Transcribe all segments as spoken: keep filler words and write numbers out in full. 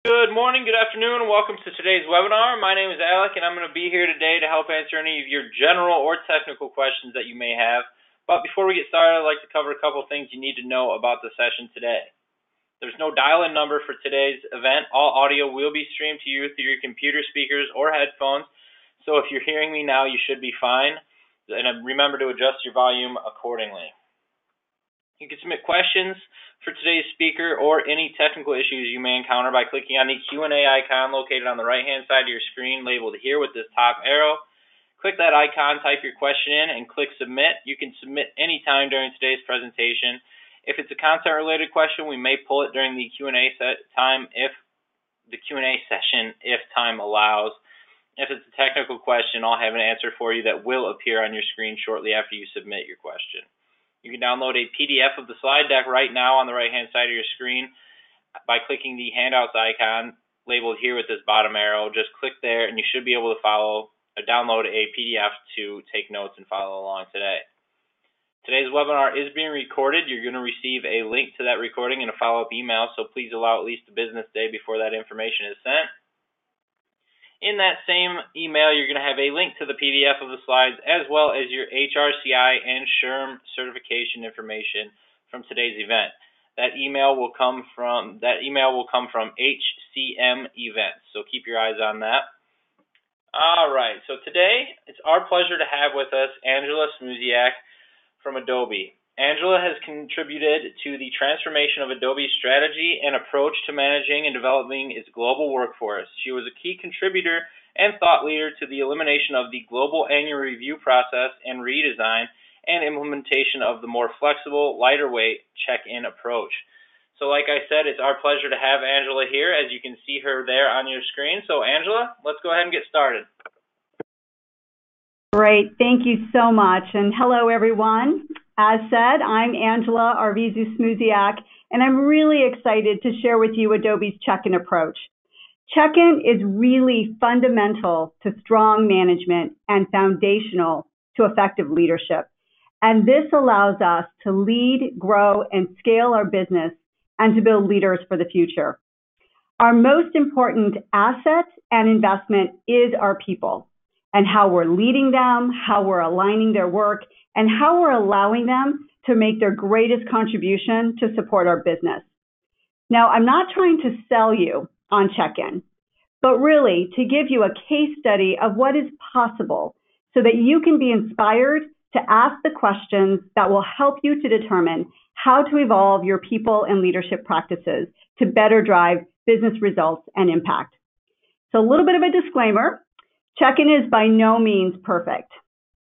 Good morning, good afternoon, welcome to today's webinar. My name is Alec and I'm going to be here today to help answer any of your general or technical questions that you may have. But before we get started, I'd like to cover a couple things you need to know about the session today. There's no dial-in number for today's event. All audio will be streamed to you through your computer speakers or headphones. So if you're hearing me now, you should be fine. And remember to adjust your volume accordingly. You can submit questions for today's speaker or any technical issues you may encounter by clicking on the Q and A icon located on the right-hand side of your screen labeled here with this top arrow. Click that icon, type your question in, and click Submit. You can submit any time during today's presentation. If it's a content-related question, we may pull it during the Q and A set time if the Q and A session, if time allows. If it's a technical question, I'll have an answer for you that will appear on your screen shortly after you submit your question. You can download a P D F of the slide deck right now on the right-hand side of your screen by clicking the handouts icon labeled here with this bottom arrow. Just click there and you should be able to follow or download a P D F to take notes and follow along today. Today's webinar is being recorded. You're going to receive a link to that recording in a follow-up email, so please allow at least a business day before that information is sent. In that same email, you're going to have a link to the P D F of the slides as well as your H R C I and S H R M certification information from today's event. That email will come from that email will come from H C M events, so keep your eyes on that. All right, so today it's our pleasure to have with us Angela Szymusiak from Adobe. Angela has contributed to the transformation of Adobe's strategy and approach to managing and developing its global workforce. She was a key contributor and thought leader to the elimination of the global annual review process and redesign and implementation of the more flexible, lighter weight check-in approach. So like I said, it's our pleasure to have Angela here, as you can see her there on your screen. So Angela, let's go ahead and get started. Great, thank you so much, and hello everyone. As said, I'm Angela Szymusiak, and I'm really excited to share with you Adobe's check-in approach. Check-in is really fundamental to strong management and foundational to effective leadership. And this allows us to lead, grow, and scale our business and to build leaders for the future. Our most important asset and investment is our people, and how we're leading them, how we're aligning their work, and how we're allowing them to make their greatest contribution to support our business. Now, I'm not trying to sell you on check-in, but really to give you a case study of what is possible so that you can be inspired to ask the questions that will help you to determine how to evolve your people and leadership practices to better drive business results and impact. So a little bit of a disclaimer, check-in is by no means perfect,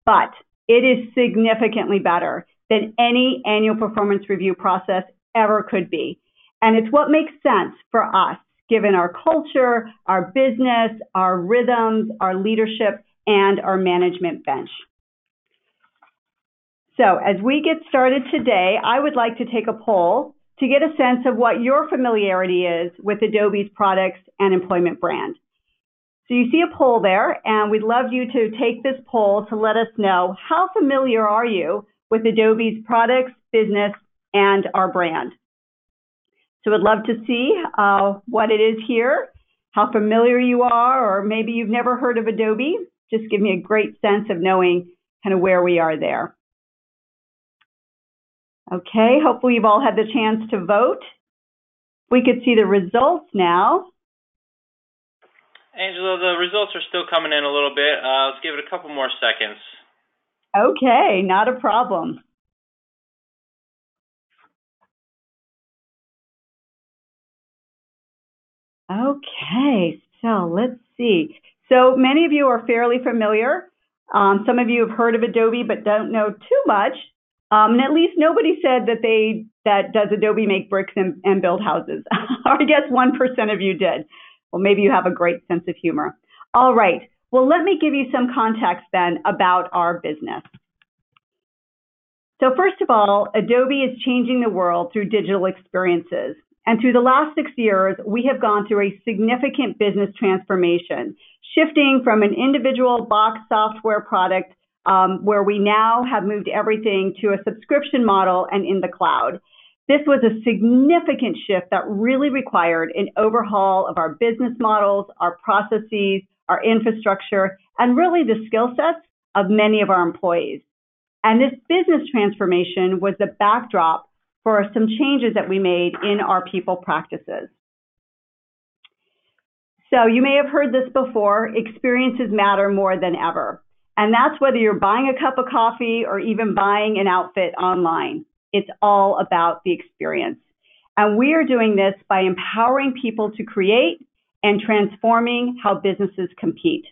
but it is significantly better than any annual performance review process ever could be. And it's what makes sense for us, given our culture, our business, our rhythms, our leadership, and our management bench. So as we get started today, I would like to take a poll to get a sense of what your familiarity is with Adobe's products and employment brand. So you see a poll there, and we'd love you to take this poll to let us know how familiar are you with Adobe's products, business, and our brand. So we'd love to see uh, what it is here, how familiar you are, or maybe you've never heard of Adobe. Just give me a great sense of knowing kind of where we are there. Okay, hopefully you've all had the chance to vote. We could see the results now. Angela, the results are still coming in a little bit. Uh, let's give it a couple more seconds. Okay, not a problem. Okay, so let's see. So many of you are fairly familiar. Um, some of you have heard of Adobe but don't know too much. Um, and at least nobody said that they that does Adobe make bricks and, and build houses. I guess one percent of you did. Well, maybe you have a great sense of humor. All right. Well, let me give you some context then about our business. So first of all, Adobe is changing the world through digital experiences. And through the last six years, we have gone through a significant business transformation, shifting from an individual box software product um, where we now have moved everything to a subscription model and in the cloud. This was a significant shift that really required an overhaul of our business models, our processes, our infrastructure, and really the skill sets of many of our employees. And this business transformation was the backdrop for some changes that we made in our people practices. So you may have heard this before, experiences matter more than ever. And that's whether you're buying a cup of coffee or even buying an outfit online. It's all about the experience. And we are doing this by empowering people to create and transforming how businesses compete.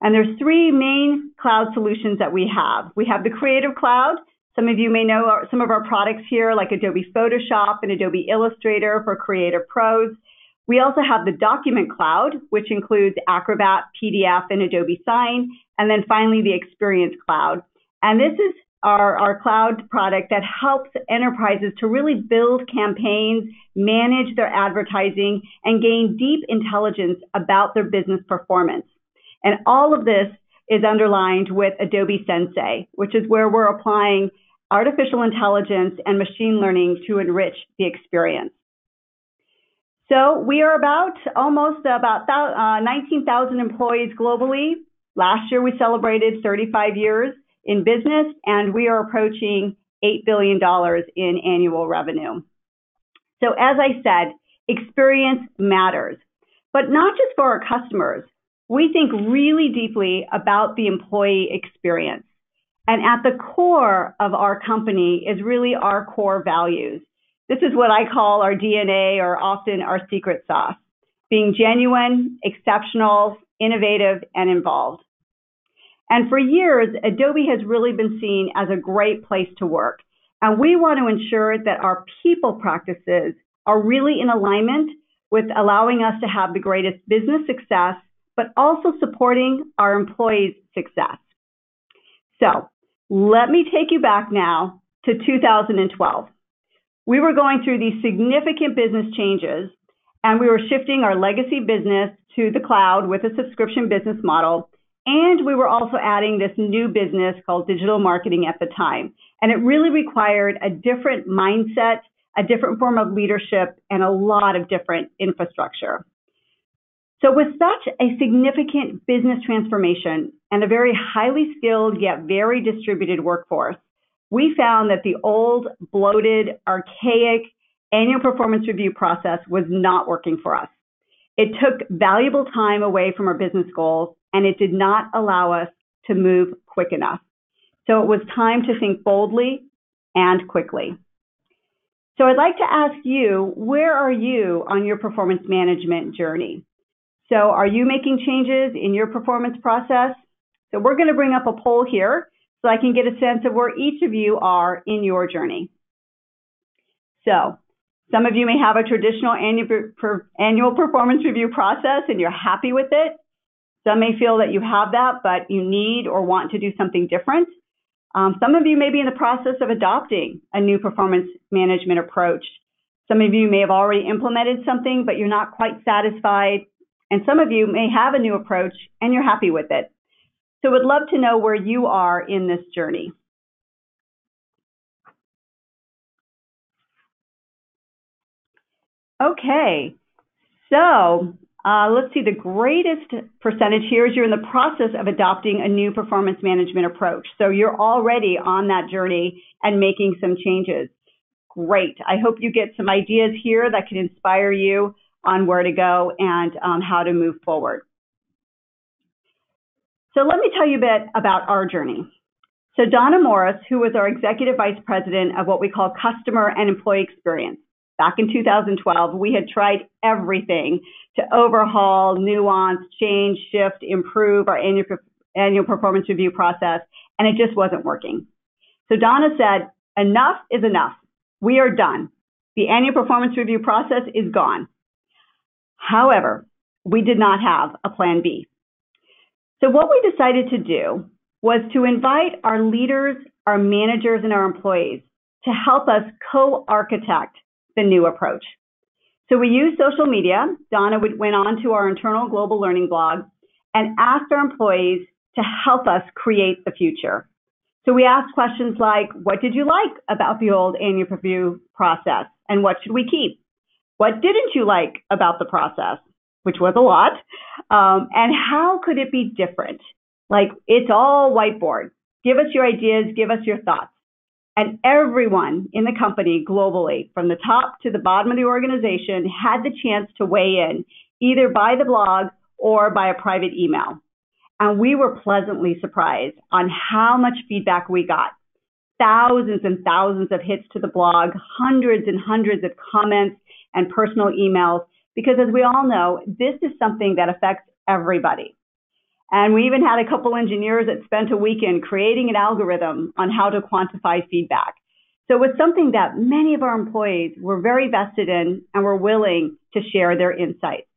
And there's three main cloud solutions that we have. We have the Creative Cloud. Some of you may know our, some of our products here, like Adobe Photoshop and Adobe Illustrator for creative pros. We also have the Document Cloud, which includes Acrobat, P D F, and Adobe Sign. And then finally, the Experience Cloud. And this is Our, our cloud product that helps enterprises to really build campaigns, manage their advertising, and gain deep intelligence about their business performance. And all of this is underlined with Adobe Sensei, which is where we're applying artificial intelligence and machine learning to enrich the experience. So we are about almost about uh, nineteen thousand employees globally. Last year, we celebrated thirty-five years. In business, and we are approaching eight billion dollars in annual revenue. So as I said, experience matters, but not just for our customers. We think really deeply about the employee experience. And at the core of our company is really our core values. This is what I call our D N A, or often our secret sauce, being genuine, exceptional, innovative, and involved. And for years, Adobe has really been seen as a great place to work. And we want to ensure that our people practices are really in alignment with allowing us to have the greatest business success, but also supporting our employees' success. So let me take you back now to two thousand twelve. We were going through these significant business changes, and we were shifting our legacy business to the cloud with a subscription business model. And we were also adding this new business called digital marketing at the time. And it really required a different mindset, a different form of leadership, and a lot of different infrastructure. So with such a significant business transformation and a very highly skilled yet very distributed workforce, we found that the old, bloated, archaic annual performance review process was not working for us. It took valuable time away from our business goals, and it did not allow us to move quick enough. So it was time to think boldly and quickly. So I'd like to ask you, where are you on your performance management journey? So are you making changes in your performance process? So we're going to bring up a poll here so I can get a sense of where each of you are in your journey. So some of you may have a traditional annual performance review process and you're happy with it. Some may feel that you have that, but you need or want to do something different. Um, some of you may be in the process of adopting a new performance management approach. Some of you may have already implemented something, but you're not quite satisfied. And some of you may have a new approach and you're happy with it. So we'd love to know where you are in this journey. Okay, so Uh, let's see, the greatest percentage here is you're in the process of adopting a new performance management approach. So you're already on that journey and making some changes. Great. I hope you get some ideas here that can inspire you on where to go and um, how to move forward. So let me tell you a bit about our journey. So Donna Morris, who was our Executive Vice President of what we call Customer and Employee Experience, back in two thousand twelve, we had tried everything to overhaul, nuance, change, shift, improve our annual, annual performance review process, and it just wasn't working. So Donna said, enough is enough. We are done. The annual performance review process is gone. However, we did not have a plan B. So what we decided to do was to invite our leaders, our managers, and our employees to help us co-architect the new approach. So we used social media. Donna went on to our internal global learning blog and asked our employees to help us create the future. So we asked questions like, what did you like about the old annual review process, and what should we keep? What didn't you like about the process, which was a lot, um, and how could it be different? Like, it's all whiteboard. Give us your ideas, give us your thoughts. And everyone in the company globally, from the top to the bottom of the organization, had the chance to weigh in, either by the blog or by a private email. And we were pleasantly surprised on how much feedback we got. Thousands and thousands of hits to the blog, hundreds and hundreds of comments and personal emails, because as we all know, this is something that affects everybody. And we even had a couple engineers that spent a weekend creating an algorithm on how to quantify feedback. So it was something that many of our employees were very vested in and were willing to share their insights.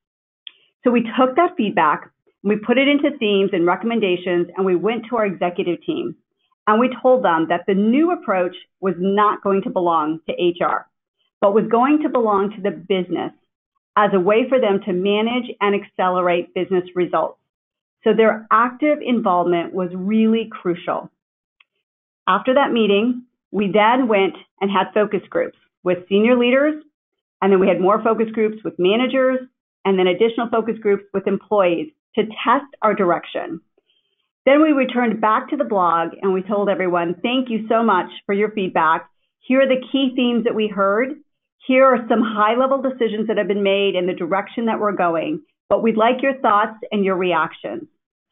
So we took that feedback, we put it into themes and recommendations, and we went to our executive team. And we told them that the new approach was not going to belong to H R, but was going to belong to the business as a way for them to manage and accelerate business results. So their active involvement was really crucial. After that meeting, we then went and had focus groups with senior leaders, and then we had more focus groups with managers, and then additional focus groups with employees to test our direction. Then we returned back to the blog and we told everyone, thank you so much for your feedback. Here are the key themes that we heard. Here are some high-level decisions that have been made and the direction that we're going, but we'd like your thoughts and your reactions.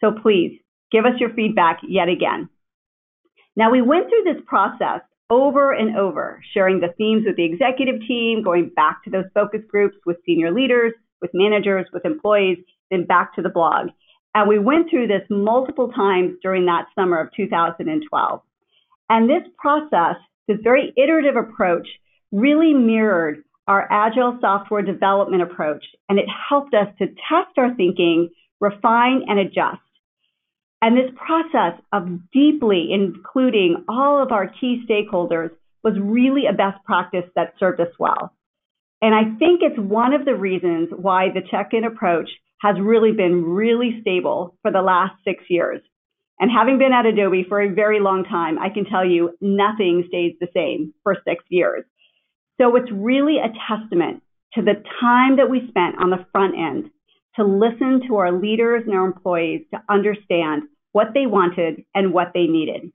So please give us your feedback yet again. Now, we went through this process over and over, sharing the themes with the executive team, going back to those focus groups with senior leaders, with managers, with employees, then back to the blog. And we went through this multiple times during that summer of two thousand twelve. And this process, this very iterative approach, really mirrored our agile software development approach, and it helped us to test our thinking, refine, and adjust. And this process of deeply including all of our key stakeholders was really a best practice that served us well. And I think it's one of the reasons why the check-in approach has really been really stable for the last six years. And having been at Adobe for a very long time, I can tell you nothing stays the same for six years. So it's really a testament to the time that we spent on the front end to listen to our leaders and our employees to understand what they wanted and what they needed.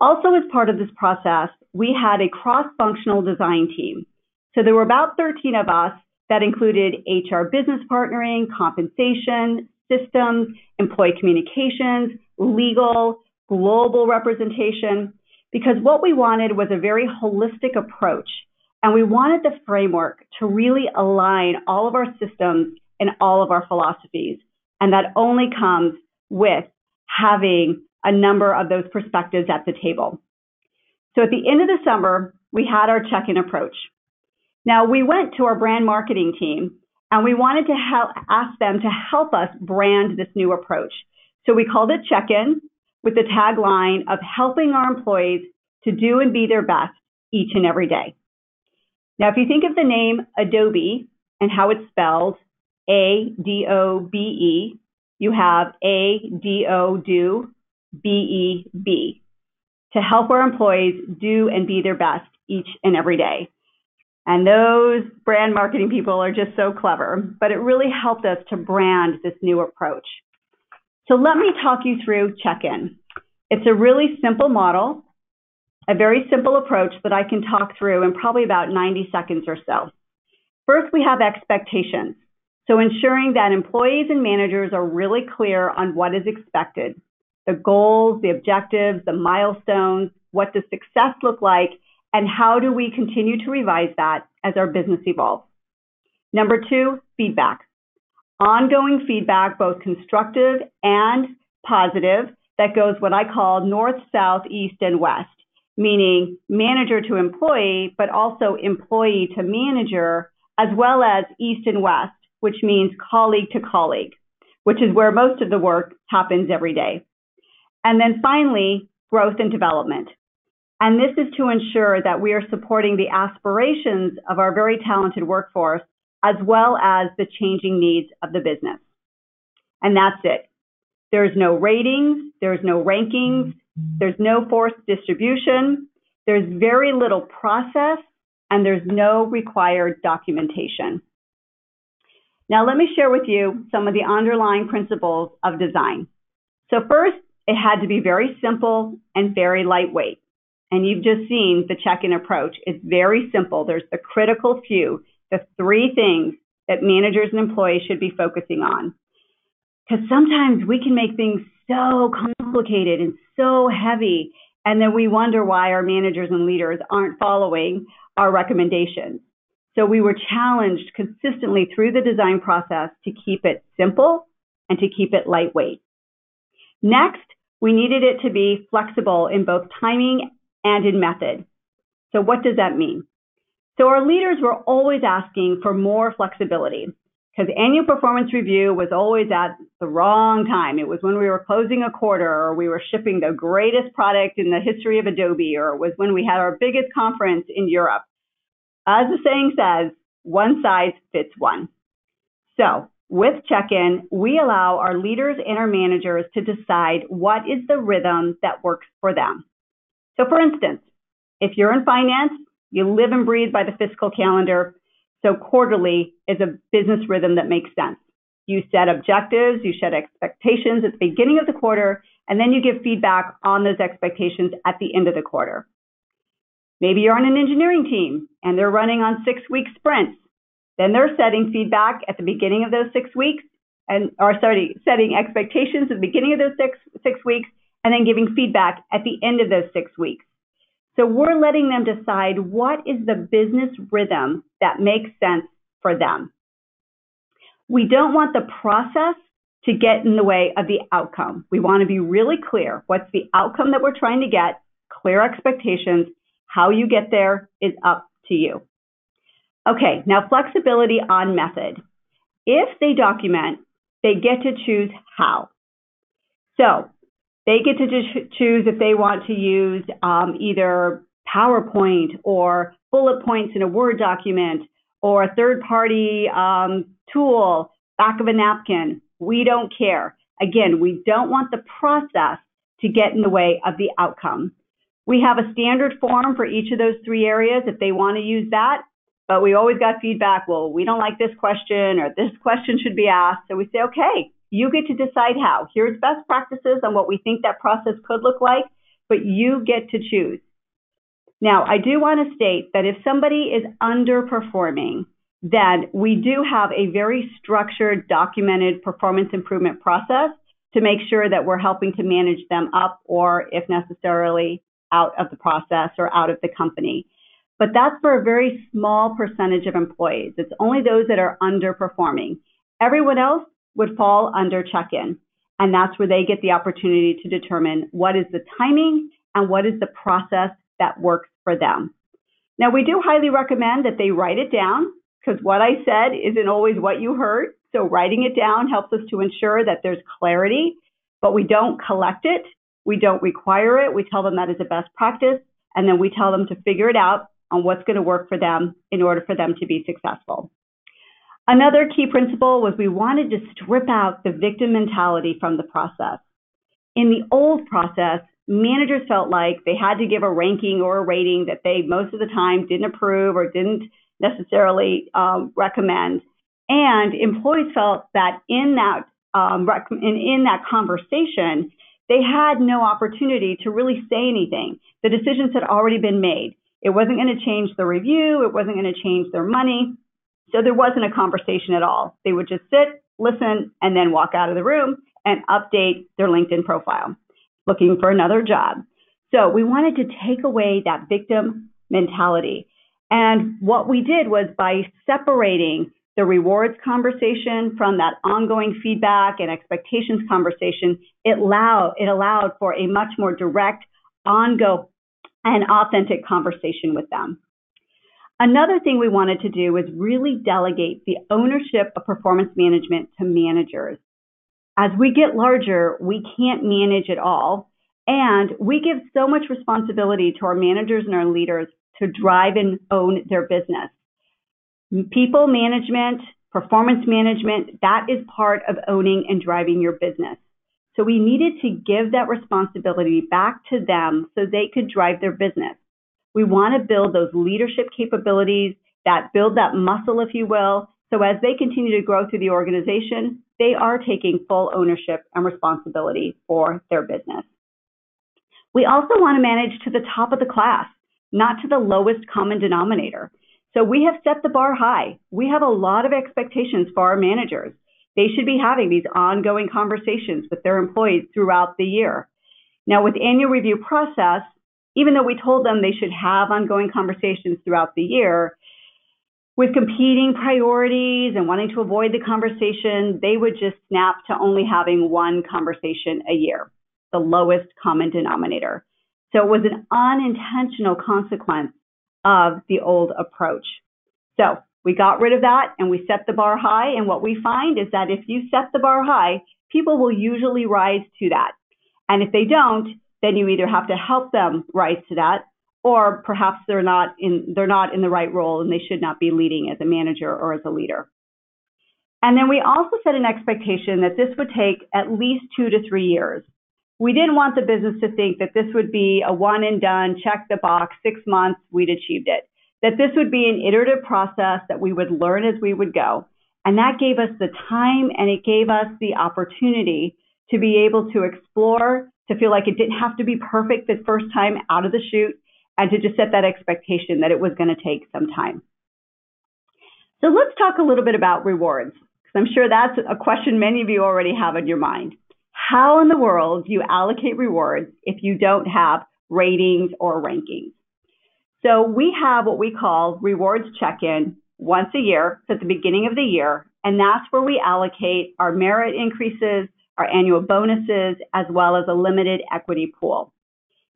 Also, as part of this process, we had a cross-functional design team. So there were about thirteen of us that included H R business partnering, compensation, systems, employee communications, legal, global representation, because what we wanted was a very holistic approach, and we wanted the framework to really align all of our systems and all of our philosophies, and that only comes with having a number of those perspectives at the table. So at the end of the summer, we had our check-in approach. Now, we went to our brand marketing team, and we wanted to help, ask them to help us brand this new approach. So we called it Check-in, with the tagline of helping our employees to do and be their best each and every day. Now, if you think of the name Adobe and how it's spelled, A D O B E, you have A D O D O B E B, to help our employees do and be their best each and every day. And those brand marketing people are just so clever, but it really helped us to brand this new approach. So let me talk you through check-in. It's a really simple model, a very simple approach that I can talk through in probably about ninety seconds or so. First, we have expectations. So ensuring that employees and managers are really clear on what is expected, the goals, the objectives, the milestones, what does success look like, and how do we continue to revise that as our business evolves. Number two, feedback. Ongoing feedback, both constructive and positive, that goes what I call north, south, east, and west, meaning manager to employee, but also employee to manager, as well as east and west, which means colleague to colleague, which is where most of the work happens every day. And then finally, growth and development. And this is to ensure that we are supporting the aspirations of our very talented workforce, as well as the changing needs of the business. And that's it. There's no ratings, there's no rankings, There's no forced distribution. There's very little process, and there's no required documentation. Now, let me share with you some of the underlying principles of design. So first, it had to be very simple and very lightweight. And you've just seen the check-in approach. It's very simple. There's the critical few, the three things that managers and employees should be focusing on. Because sometimes we can make things so complicated and so heavy, and then we wonder why our managers and leaders aren't following our recommendations. So we were challenged consistently through the design process to keep it simple and to keep it lightweight. Next, we needed it to be flexible in both timing and in method. So what does that mean? So our leaders were always asking for more flexibility because annual performance review was always at the wrong time. It was when we were closing a quarter, or we were shipping the greatest product in the history of Adobe, or it was when we had our biggest conference in Europe. As the saying says, one size fits one. So with check-in, we allow our leaders and our managers to decide what is the rhythm that works for them. So for instance, if you're in finance, you live and breathe by the fiscal calendar. So quarterly is a business rhythm that makes sense. You set objectives, you set expectations at the beginning of the quarter, and then you give feedback on those expectations at the end of the quarter. Maybe you're on an engineering team and they're running on six-week sprints. Then they're setting feedback at the beginning of those six weeks, and or sorry, setting expectations at the beginning of those six six weeks, and then giving feedback at the end of those six weeks. So we're letting them decide what is the business rhythm that makes sense for them. We don't want the process to get in the way of the outcome. We want to be really clear. What's the outcome that we're trying to get? Clear expectations. How you get there is up to you. Okay, now flexibility on method. If they document, they get to choose how. So they get to choose if they want to use um, either PowerPoint or bullet points in a Word document or a third-party um, tool, back of a napkin. We don't care. Again, we don't want the process to get in the way of the outcome. We have a standard form for each of those three areas if they want to use that, but we always got feedback, well, we don't like this question or this question should be asked. So we say, okay, you get to decide how. Here's best practices on what we think that process could look like, but you get to choose. Now, I do want to state that if somebody is underperforming, then we do have a very structured, documented performance improvement process to make sure that we're helping to manage them up or, if necessarily, out of the process or out of the company. But that's for a very small percentage of employees. It's only those that are underperforming. Everyone else would fall under check-in. And that's where they get the opportunity to determine what is the timing and what is the process that works for them. Now, we do highly recommend that they write it down, because what I said isn't always what you heard. So writing it down helps us to ensure that there's clarity, but we don't collect it. We don't require it. We tell them that is a best practice, and then we tell them to figure it out on what's going to work for them in order for them to be successful. Another key principle was we wanted to strip out the victim mentality from the process. In the old process, managers felt like they had to give a ranking or a rating that they most of the time didn't approve or didn't necessarily um, recommend. And employees felt that in that, um, rec- in, in that conversation, they had no opportunity to really say anything. The decisions had already been made. It wasn't going to change the review. It wasn't going to change their money. So there wasn't a conversation at all. They would just sit, listen, and then walk out of the room and update their LinkedIn profile, looking for another job. So we wanted to take away that victim mentality. And what we did was by separating the rewards conversation from that ongoing feedback and expectations conversation, it allowed, it allowed for a much more direct, ongoing, and authentic conversation with them. Another thing we wanted to do was really delegate the ownership of performance management to managers. As we get larger, we can't manage it all, and we give so much responsibility to our managers and our leaders to drive and own their business. People management, performance management, that is part of owning and driving your business. So we needed to give that responsibility back to them so they could drive their business. We want to build those leadership capabilities, that build that muscle, if you will. So as they continue to grow through the organization, they are taking full ownership and responsibility for their business. We also want to manage to the top of the class, not to the lowest common denominator. So we have set the bar high. We have a lot of expectations for our managers. They should be having these ongoing conversations with their employees throughout the year. Now, with annual review process, even though we told them they should have ongoing conversations throughout the year, with competing priorities and wanting to avoid the conversation, they would just snap to only having one conversation a year, the lowest common denominator. So it was an unintentional consequence of the old approach. So we got rid of that and we set the bar high. And what we find is that if you set the bar high, people will usually rise to that. And if they don't, then you either have to help them rise to that, or perhaps they're not in, they're not in the right role and they should not be leading as a manager or as a leader. And then we also set an expectation that this would take at least two to three years. We didn't want the business to think that this would be a one and done, check the box, six months, we'd achieved it. That this would be an iterative process that we would learn as we would go. And that gave us the time and it gave us the opportunity to be able to explore, to feel like it didn't have to be perfect the first time out of the chute, and to just set that expectation that it was going to take some time. So let's talk a little bit about rewards, because I'm sure that's a question many of you already have in your mind. How in the world do you allocate rewards if you don't have ratings or rankings? So we have what we call rewards check-in once a year, so at the beginning of the year, and that's where we allocate our merit increases, our annual bonuses, as well as a limited equity pool.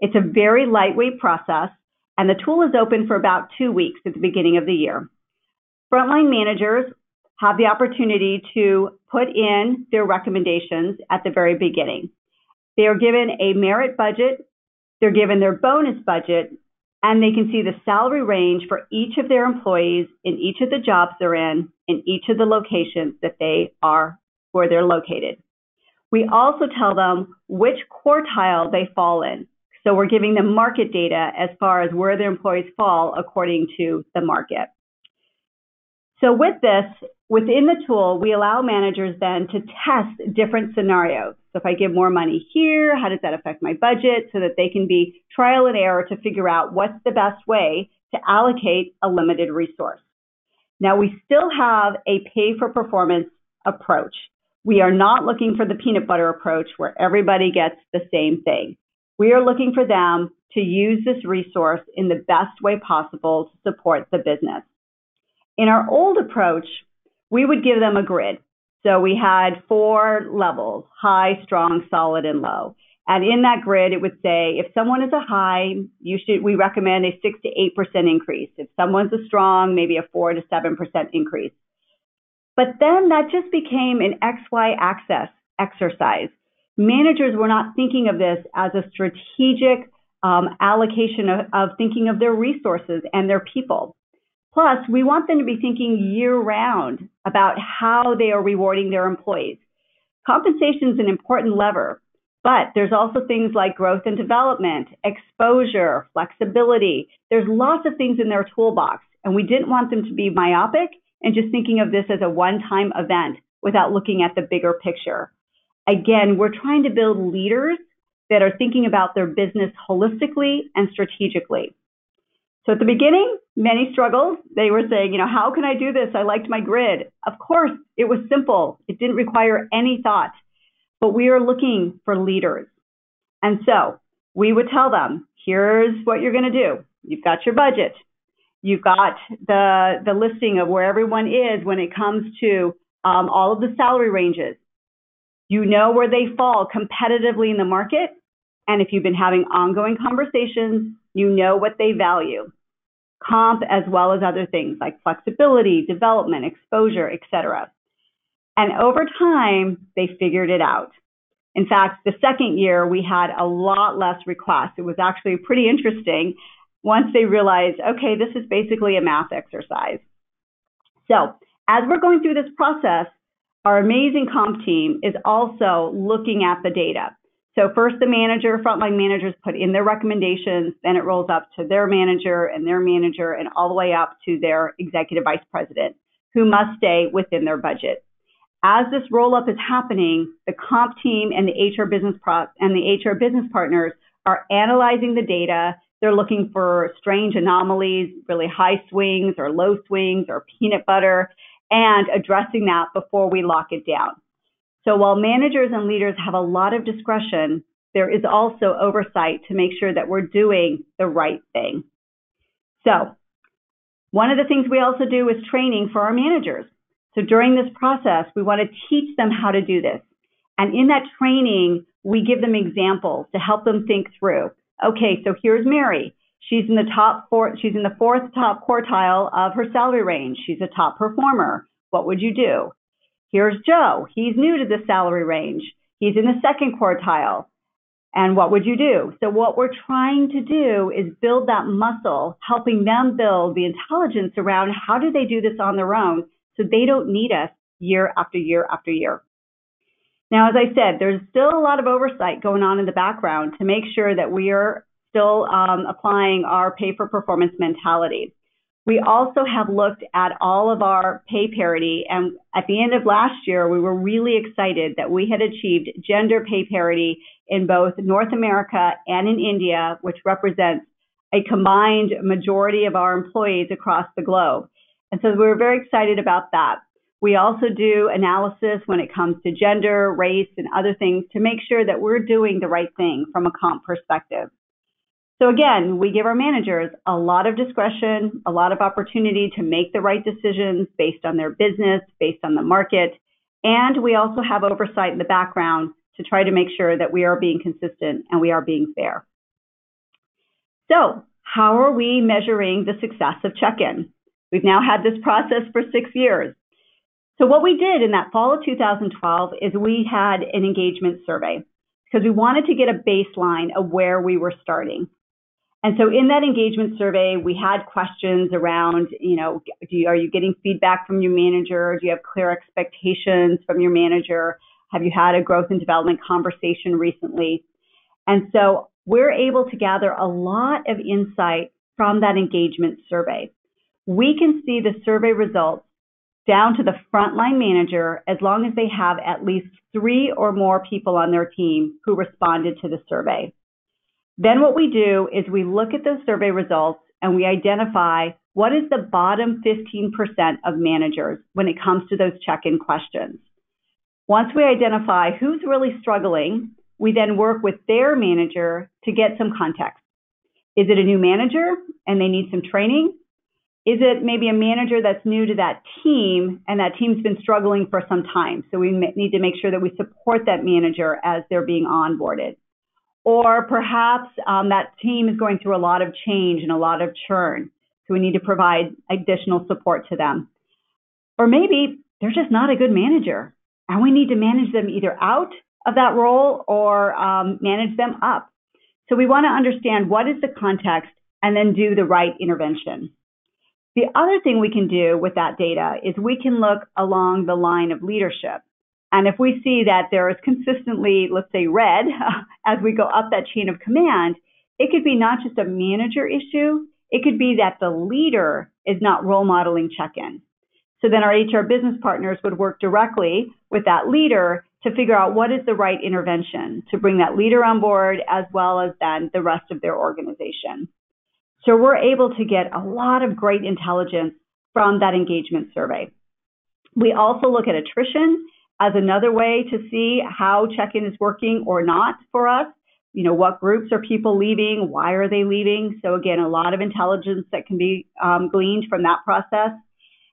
It's a very lightweight process, and the tool is open for about two weeks at the beginning of the year. Frontline managers have the opportunity to put in their recommendations at the very beginning. They are given a merit budget, they're given their bonus budget, and they can see the salary range for each of their employees in each of the jobs they're in, in each of the locations that they are, where they're located. We also tell them which quartile they fall in. So we're giving them market data as far as where their employees fall according to the market. So with this, within the tool, we allow managers then to test different scenarios. So if I give more money here, how does that affect my budget? So that they can be trial and error to figure out what's the best way to allocate a limited resource. Now, we still have a pay-for-performance approach. We are not looking for the peanut butter approach where everybody gets the same thing. We are looking for them to use this resource in the best way possible to support the business. In our old approach, we would give them a grid. So we had four levels, high, strong, solid, and low. And in that grid, it would say, if someone is a high, you should, we recommend a six to eight percent increase. If someone's a strong, maybe a four to seven percent increase. But then that just became an X Y axis exercise. Managers were not thinking of this as a strategic um, allocation of, of thinking of their resources and their people. Plus, we want them to be thinking year-round about how they are rewarding their employees. Compensation is an important lever, but there's also things like growth and development, exposure, flexibility. There's lots of things in their toolbox, and we didn't want them to be myopic and just thinking of this as a one-time event without looking at the bigger picture. Again, we're trying to build leaders that are thinking about their business holistically and strategically. So at the beginning, many struggled. They were saying, you know, how can I do this? I liked my grid. Of course, it was simple. It didn't require any thought, but we are looking for leaders. And so we would tell them, here's what you're going to do. You've got your budget. You've got the, the listing of where everyone is when it comes to um, all of the salary ranges. You know where they fall competitively in the market. And if you've been having ongoing conversations, you know what they value. Comp as well as other things like flexibility, development, exposure, et cetera. And over time, they figured it out. In fact, the second year, we had a lot less requests. It was actually pretty interesting once they realized, okay, this is basically a math exercise. So as we're going through this process, Our amazing comp team is also looking at the data. So first the manager, frontline managers put in their recommendations, then it rolls up to their manager and their manager and all the way up to their executive vice president, who must stay within their budget. As this roll-up is happening, the comp team and the H R business prop and the H R business partners are analyzing the data. They're looking for strange anomalies, really high swings or low swings or peanut butter, and addressing that before we lock it down. So while managers and leaders have a lot of discretion, there is also oversight to make sure that we're doing the right thing. So one of the things we also do is training for our managers. So during this process, we want to teach them how to do this. And in that training, we give them examples to help them think through. Okay, so here's Mary. She's in the top four, she's in the fourth top quartile of her salary range. She's a top performer. What would you do? Here's Joe. He's new to the salary range. He's in the second quartile. And what would you do? So what we're trying to do is build that muscle, helping them build the intelligence around how do they do this on their own so they don't need us year after year after year. Now, as I said, there's still a lot of oversight going on in the background to make sure that we are still um, applying our pay-for-performance mentality. We also have looked at all of our pay parity, and at the end of last year, we were really excited that we had achieved gender pay parity in both North America and in India, which represents a combined majority of our employees across the globe. And so we were very excited about that. We also do analysis when it comes to gender, race, and other things to make sure that we're doing the right thing from a comp perspective. So again, we give our managers a lot of discretion, a lot of opportunity to make the right decisions based on their business, based on the market, and we also have oversight in the background to try to make sure that we are being consistent and we are being fair. So how are we measuring the success of check-in? We've now had this process for six years. So what we did in that fall of two thousand twelve is we had an engagement survey because we wanted to get a baseline of where we were starting. And so in that engagement survey, we had questions around, you know, do you, are you getting feedback from your manager? Do you have clear expectations from your manager? Have you had a growth and development conversation recently? And so we're able to gather a lot of insight from that engagement survey. We can see the survey results down to the frontline manager as long as they have at least three or more people on their team who responded to the survey. Then what we do is we look at those survey results and we identify what is the bottom fifteen percent of managers when it comes to those check-in questions. Once we identify who's really struggling, we then work with their manager to get some context. Is it a new manager and they need some training? Is it maybe a manager that's new to that team and that team's been struggling for some time? So we need to make sure that we support that manager as they're being onboarded. Or perhaps um, that team is going through a lot of change and a lot of churn, so we need to provide additional support to them. Or maybe they're just not a good manager, and we need to manage them either out of that role or um, manage them up. So we want to understand what is the context and then do the right intervention. The other thing we can do with that data is we can look along the line of leadership. And if we see that there is consistently, let's say, red as we go up that chain of command, it could be not just a manager issue. It could be that the leader is not role modeling check-in. So then our H R business partners would work directly with that leader to figure out what is the right intervention to bring that leader on board as well as then the rest of their organization. So we're able to get a lot of great intelligence from that engagement survey. We also look at attrition as another way to see how check-in is working or not for us. You know, what groups are people leaving? Why are they leaving? So again, a lot of intelligence that can be um, gleaned from that process.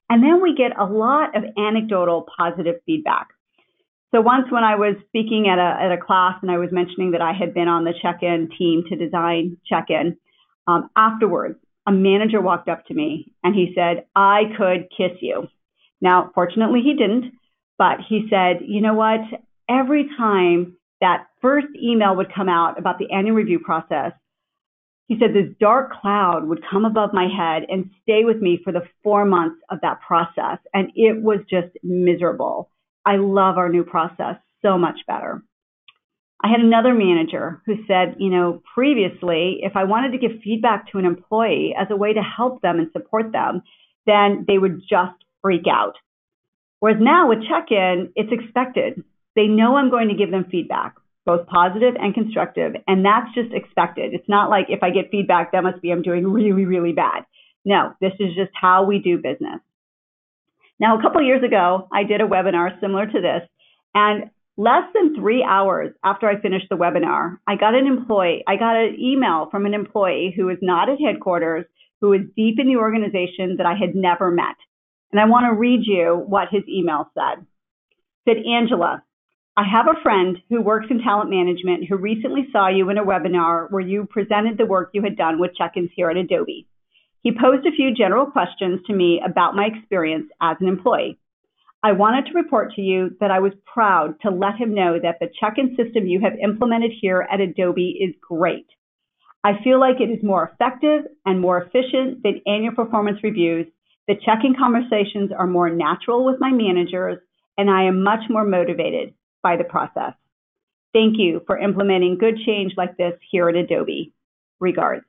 And then we get a lot of anecdotal positive feedback. So once when I was speaking at a, at a class and I was mentioning that I had been on the check-in team to design check-in, um, afterwards, a manager walked up to me and he said, "I could kiss you." Now, fortunately, he didn't. But he said, you know what, every time that first email would come out about the annual review process, he said this dark cloud would come above my head and stay with me for the four months of that process. And it was just miserable. I love our new process so much better. I had another manager who said, you know, previously, if I wanted to give feedback to an employee as a way to help them and support them, then they would just freak out. Whereas now with check-in, it's expected. They know I'm going to give them feedback, both positive and constructive, and that's just expected. It's not like if I get feedback, that must be I'm doing really, really bad. No, this is just how we do business. Now, a couple of years ago, I did a webinar similar to this, and less than three hours after I finished the webinar, I got an employee, I got an email from an employee who is not at headquarters, who is deep in the organization that I had never met. And I want to read you what his email said. It said, Angela, I have a friend who works in talent management who recently saw you in a webinar where you presented the work you had done with check-ins here at Adobe. He posed a few general questions to me about my experience as an employee. I wanted to report to you that I was proud to let him know that the check-in system you have implemented here at Adobe is great. I feel like it is more effective and more efficient than annual performance reviews. The check-in conversations are more natural with my managers, and I am much more motivated by the process. Thank you for implementing good change like this here at Adobe. Regards.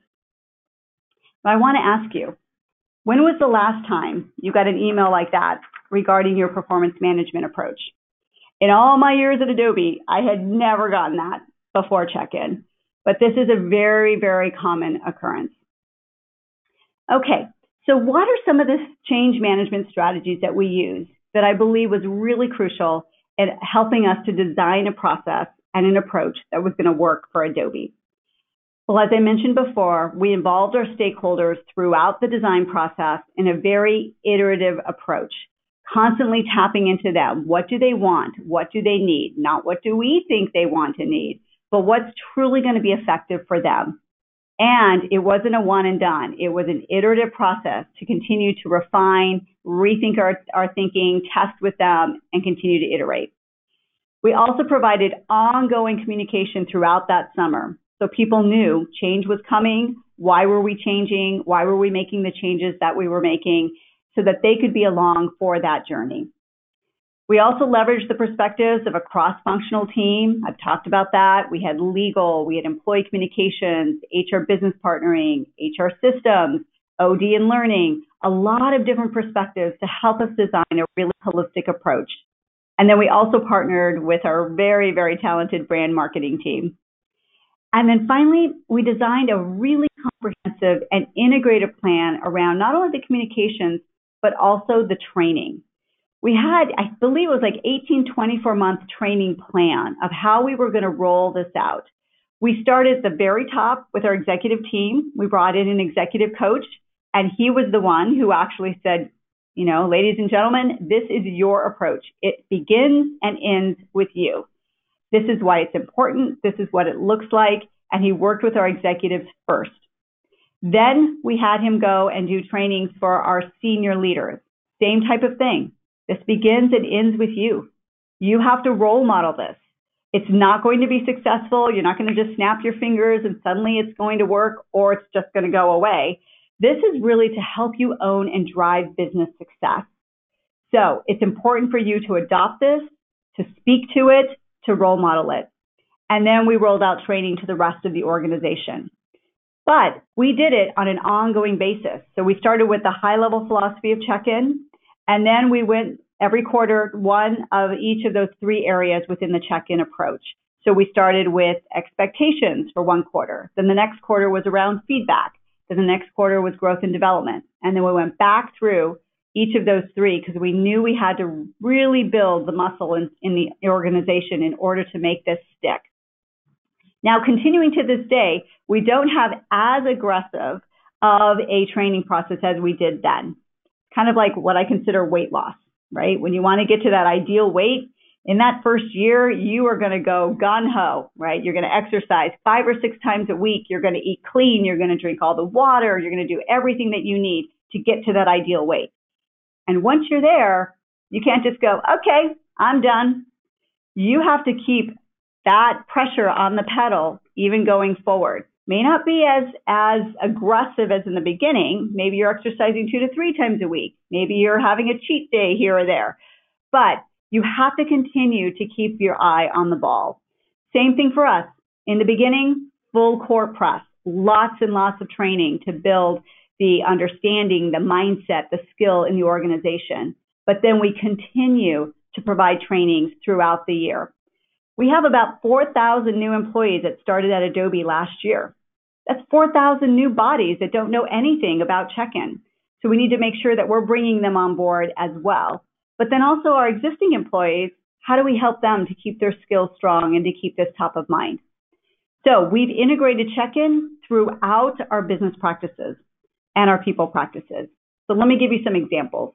But I want to ask you, when was the last time you got an email like that regarding your performance management approach? In all my years at Adobe, I had never gotten that before check-in, but this is a very, very common occurrence. Okay, so what are some of the change management strategies that we use that I believe was really crucial in helping us to design a process and an approach that was going to work for Adobe? Well, as I mentioned before, we involved our stakeholders throughout the design process in a very iterative approach, constantly tapping into them. What do they want? What do they need? Not what do we think they want and need, but what's truly going to be effective for them. And it wasn't a one and done. It was an iterative process to continue to refine, rethink our, our thinking, test with them, and continue to iterate. We also provided ongoing communication throughout that summer. So people knew change was coming, why were we changing, why were we making the changes that we were making, so that they could be along for that journey. We also leveraged the perspectives of a cross-functional team. I've talked about that. We had legal, we had employee communications, H R business partnering, H R systems, O D and learning, a lot of different perspectives to help us design a really holistic approach. And then we also partnered with our very, very talented brand marketing team. And then finally, we designed a really comprehensive and integrated plan around not only the communications, but also the training. We had, I believe it was like eighteen, twenty-four month training plan of how we were going to roll this out. We started at the very top with our executive team. We brought in an executive coach, and he was the one who actually said, you know, ladies and gentlemen, this is your approach. It begins and ends with you. This is why it's important. This is what it looks like. And he worked with our executives first. Then we had him go and do trainings for our senior leaders. Same type of thing. This begins and ends with you. You have to role model this. It's not going to be successful. You're not going to just snap your fingers and suddenly it's going to work, or it's just going to go away. This is really to help you own and drive business success. So it's important for you to adopt this, to speak to it, to role model it. And then we rolled out training to the rest of the organization. But we did it on an ongoing basis. So we started with the high-level philosophy of check-in, and then we went every quarter one of each of those three areas within the check-in approach. So we started with expectations for one quarter. Then the next quarter was around feedback. Then the next quarter was growth and development. And then we went back through each of those three, because we knew we had to really build the muscle in, in the organization in order to make this stick. Now, continuing to this day, we don't have as aggressive of a training process as we did then. Kind of like what I consider weight loss, right? When you want to get to that ideal weight, in that first year, you are going to go gung-ho, right? You're going to exercise five or six times a week. You're going to eat clean. You're going to drink all the water. You're going to do everything that you need to get to that ideal weight. And once you're there, you can't just go, okay, I'm done. You have to keep that pressure on the pedal even going forward. May not be as, as aggressive as in the beginning. Maybe you're exercising two to three times a week. Maybe you're having a cheat day here or there. But You have to continue to keep your eye on the ball. Same thing for us. In the beginning, full court press, lots and lots of training to build the understanding, the mindset, the skill in the organization. But then we continue to provide trainings throughout the year. We have about four thousand new employees that started at Adobe last year. That's four thousand new bodies that don't know anything about check-in. So we need to make sure that we're bringing them on board as well. But then also our existing employees, how do we help them to keep their skills strong and to keep this top of mind? So we've integrated check-in throughout our business practices and our people practices. So let me give you some examples.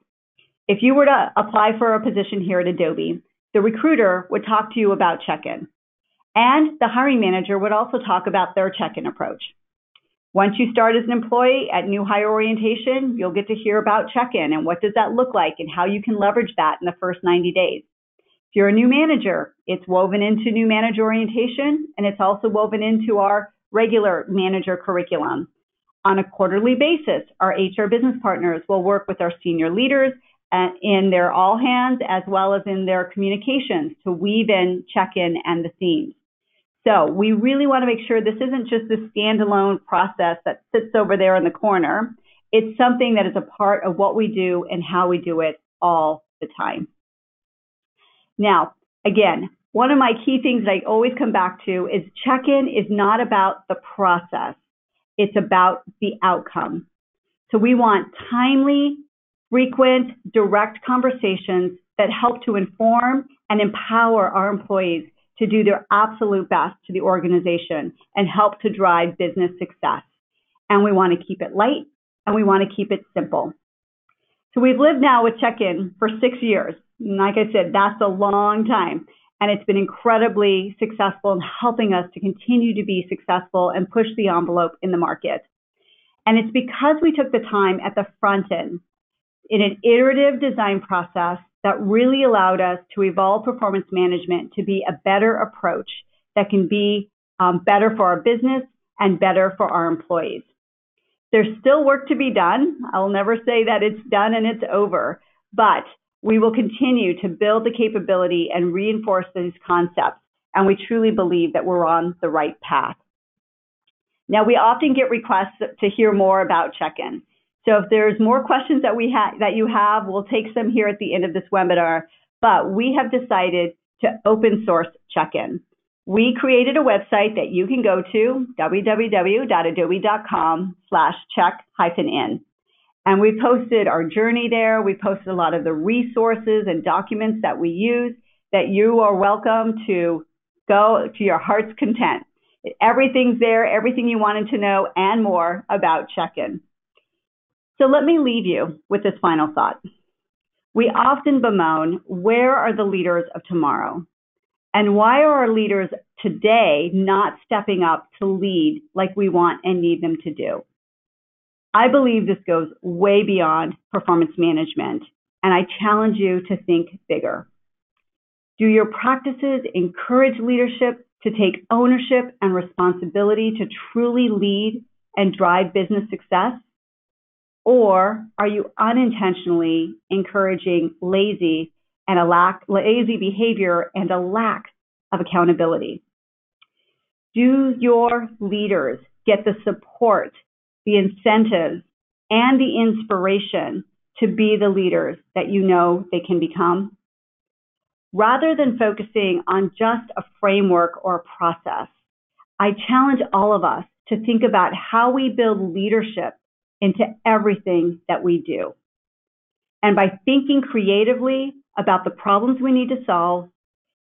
If you were to apply for a position here at Adobe, the recruiter would talk to you about check-in. And the hiring manager would also talk about their check-in approach. Once you start as an employee at new hire orientation, you'll get to hear about check-in and what does that look like and how you can leverage that in the first ninety days. If you're a new manager, it's woven into new manager orientation, and it's also woven into our regular manager curriculum. On a quarterly basis, our H R business partners will work with our senior leaders in their all hands as well as in their communications to weave in check-in and the themes. So we really want to make sure this isn't just a standalone process that sits over there in the corner. It's something that is a part of what we do and how we do it all the time. Now, again, one of my key things that I always come back to is check-in is not about the process. It's about the outcome. So we want timely, frequent, direct conversations that help to inform and empower our employees to do their absolute best to the organization and help to drive business success. And we want to keep it light and we want to keep it simple. So we've lived now with check-in for six years. And like I said, that's a long time. And it's been incredibly successful in helping us to continue to be successful and push the envelope in the market. And it's because we took the time at the front end in an iterative design process that really allowed us to evolve performance management to be a better approach that can be um, better for our business and better for our employees. There's still work to be done. I'll never say that it's done and it's over, but we will continue to build the capability and reinforce these concepts, and we truly believe that we're on the right path. Now, we often get requests to hear more about check-in. So if there's more questions that we ha- that you have, we'll take some here at the end of this webinar, but we have decided to open source check-in. We created a website that you can go to, w w w dot adobe dot com slash check dash in. And we posted our journey there. We posted a lot of the resources and documents that we use that you are welcome to go to your heart's content. Everything's there, everything you wanted to know and more about check-in. So let me leave you with this final thought. We often bemoan, where are the leaders of tomorrow? And why are our leaders today not stepping up to lead like we want and need them to do? I believe this goes way beyond performance management, and I challenge you to think bigger. Do your practices encourage leadership to take ownership and responsibility to truly lead and drive business success? Or are you unintentionally encouraging lazy and a lack, lazy behavior and a lack of accountability? Do your leaders get the support, the incentives, and the inspiration to be the leaders that you know they can become? Rather than focusing on just a framework or a process, I challenge all of us to think about how we build leadership into everything that we do. And by thinking creatively about the problems we need to solve,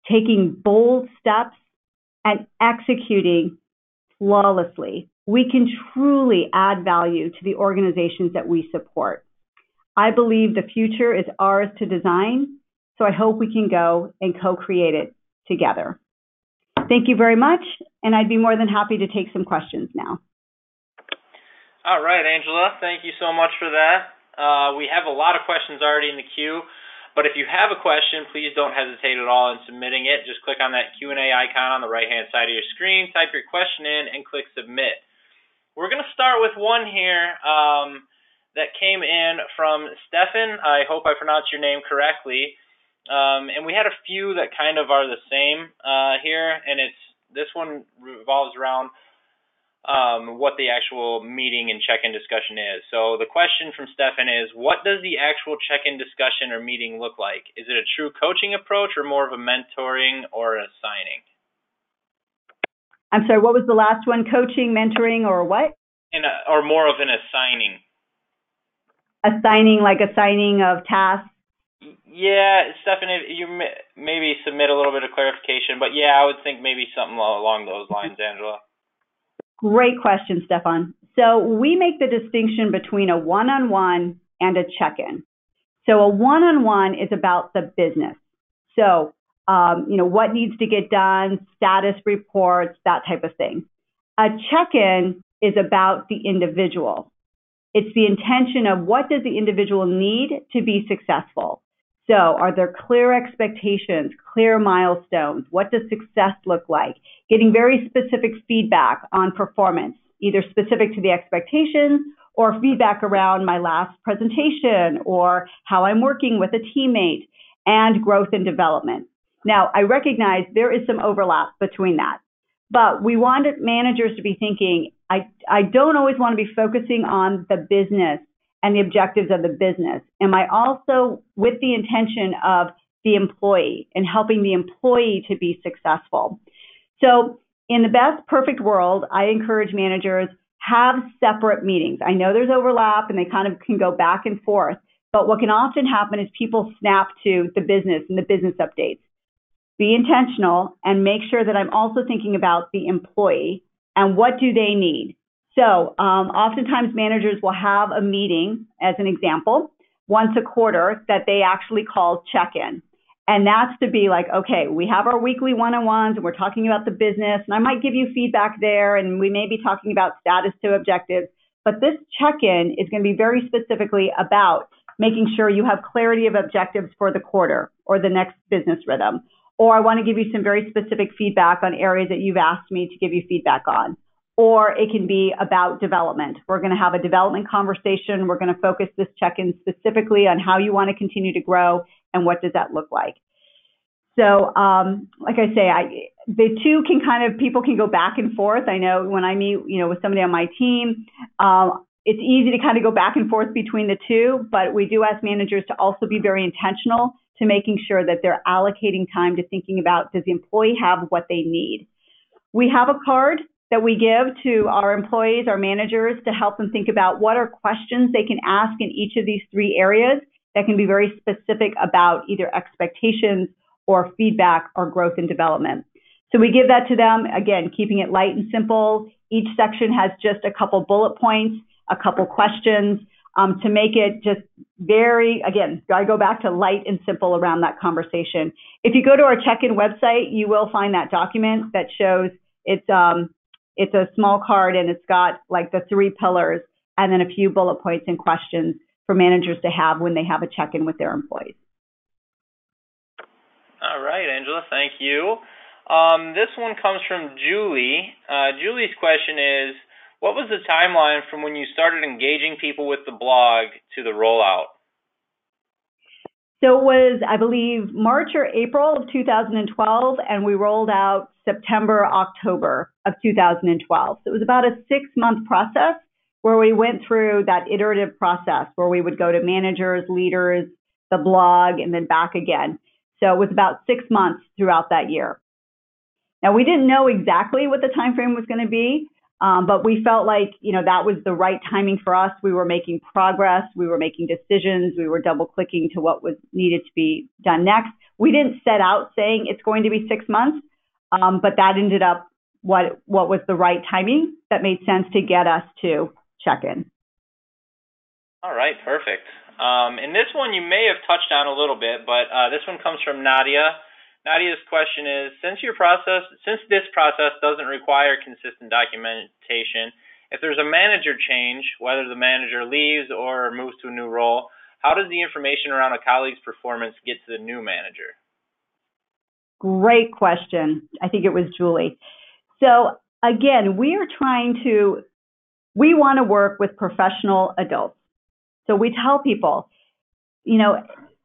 taking bold steps, and executing flawlessly, we can truly add value to the organizations that we support. I believe the future is ours to design, so I hope we can go and co-create it together. Thank you very much, and I'd be more than happy to take some questions now. All right, Angela, thank you so much for that. Uh, we have a lot of questions already in the queue, but if you have a question, please don't hesitate at all in submitting it. Just click on that Q and A icon on the right-hand side of your screen, type your question in, and click Submit. We're going to start with one here um, that came in from Stefan. I hope I pronounced your name correctly. Um, and we had a few that kind of are the same uh, here, and it's this one revolves around um, what the actual meeting and check-in discussion is. So the question from Stefan is, what does the actual check-in discussion or meeting look like? Is it a true coaching approach or more of a mentoring or a signing? I'm sorry, what was the last one? Coaching, mentoring, or what? In a, or more of an assigning. Assigning, like assigning of tasks? Yeah, Stephanie, you may, maybe submit a little bit of clarification, but yeah, I would think maybe something along those lines, Angela. Great question, Stefan. So we make the distinction between a one-on-one and a check-in. So a one-on-one is about the business. So Um, you know, what needs to get done, status reports, that type of thing. A check-in is about the individual. It's the intention of what does the individual need to be successful. So are there clear expectations, clear milestones? What does success look like? Getting very specific feedback on performance, either specific to the expectations or feedback around my last presentation or how I'm working with a teammate, and growth and development. Now, I recognize there is some overlap between that, but we want managers to be thinking, I, I don't always want to be focusing on the business and the objectives of the business. Am I also with the intention of the employee and helping the employee to be successful? So in the best perfect world, I encourage managers have separate meetings. I know there's overlap and they kind of can go back and forth, but what can often happen is people snap to the business and the business updates. Be intentional and make sure that I'm also thinking about the employee and what do they need. So um, oftentimes managers will have a meeting, as an example, once a quarter that they actually call check-in. And that's to be like, okay, we have our weekly one-on-ones and we're talking about the business and I might give you feedback there and we may be talking about status to objectives, but this check-in is going to be very specifically about making sure you have clarity of objectives for the quarter or the next business rhythm. Or I want to give you some very specific feedback on areas that you've asked me to give you feedback on. Or it can be about development. We're going to have a development conversation. We're going to focus this check-in specifically on how you want to continue to grow and what does that look like. So um, like I say, I, the two can kind of, people can go back and forth. I know when I meet, you know, with somebody on my team, uh, it's easy to kind of go back and forth between the two, but we do ask managers to also be very intentional to making sure that they're allocating time to thinking about, does the employee have what they need? We have a card that we give to our employees, our managers, to help them think about what are questions they can ask in each of these three areas that can be very specific about either expectations or feedback or growth and development. So we give that to them, again, keeping it light and simple. Each section has just a couple bullet points, a couple questions, Um, to make it just very, again, I go back to light and simple around that conversation. If you go to our check-in website, you will find that document that shows it's um, it's a small card and it's got like the three pillars and then a few bullet points and questions for managers to have when they have a check-in with their employees. All right, Angela, thank you. Um, this one comes from Julie. Uh, Julie's question is, what was the timeline from when you started engaging people with the blog to the rollout? So it was, I believe, March or April of two thousand twelve, and we rolled out September, October of two thousand twelve. So it was about a six-month process where we went through that iterative process where we would go to managers, leaders, the blog, and then back again. So it was about six months throughout that year. Now, we didn't know exactly what the time frame was going to be. Um, but we felt like, you know, that was the right timing for us. We were making progress. We were making decisions. We were double clicking to what was needed to be done next. We didn't set out saying it's going to be six months, um, but that ended up what what was the right timing that made sense to get us to check-in. All right, perfect. Um, and this one you may have touched on a little bit, but uh, this one comes from Nadia. Nadia's question is, since your process, since this process doesn't require consistent documentation, if there's a manager change, whether the manager leaves or moves to a new role, how does the information around a colleague's performance get to the new manager? Great question. I think it was Julie. So again, we are trying to, we want to work with professional adults. So we tell people, you know,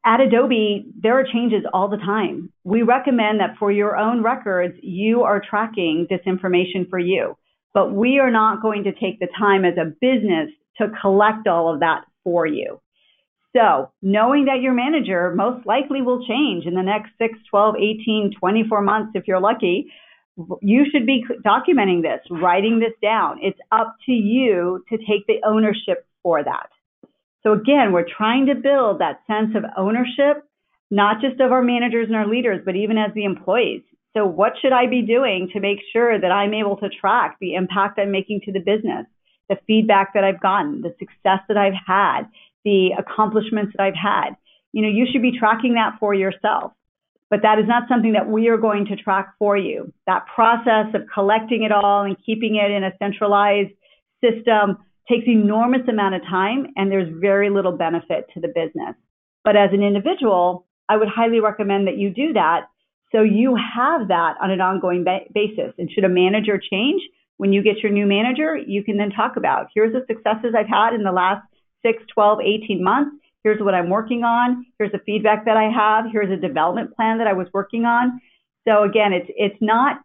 At Adobe, there are changes all the time. We recommend that for your own records, you are tracking this information for you. But we are not going to take the time as a business to collect all of that for you. So knowing that your manager most likely will change in the next six, twelve, eighteen, twenty-four months, if you're lucky, you should be documenting this, writing this down. It's up to you to take the ownership for that. So again, we're trying to build that sense of ownership, not just of our managers and our leaders, but even as the employees. So what should I be doing to make sure that I'm able to track the impact I'm making to the business, the feedback that I've gotten, the success that I've had, the accomplishments that I've had? You know, you should be tracking that for yourself, but that is not something that we are going to track for you. That process of collecting it all and keeping it in a centralized system takes enormous amount of time, and there's very little benefit to the business. But as an individual, I would highly recommend that you do that so you have that on an ongoing ba- basis. And should a manager change, when you get your new manager, you can then talk about, here's the successes I've had in the last six, twelve, eighteen months. Here's what I'm working on. Here's the feedback that I have. Here's a development plan that I was working on. So again, it's it's not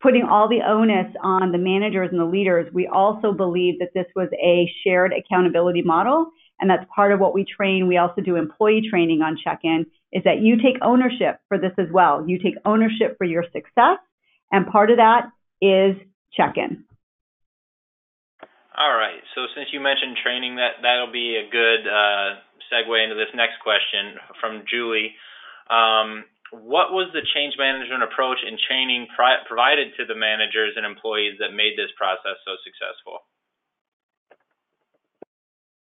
putting all the onus on the managers and the leaders. We also believe that this was a shared accountability model, and that's part of what we train. We also do employee training on Check-in, is that you take ownership for this as well. You take ownership for your success, and part of that is Check-in. All right. So since you mentioned training, that that'll be a good uh, segue into this next question from Julie. Um, what was the change management approach and training pri- provided to the managers and employees that made this process so successful?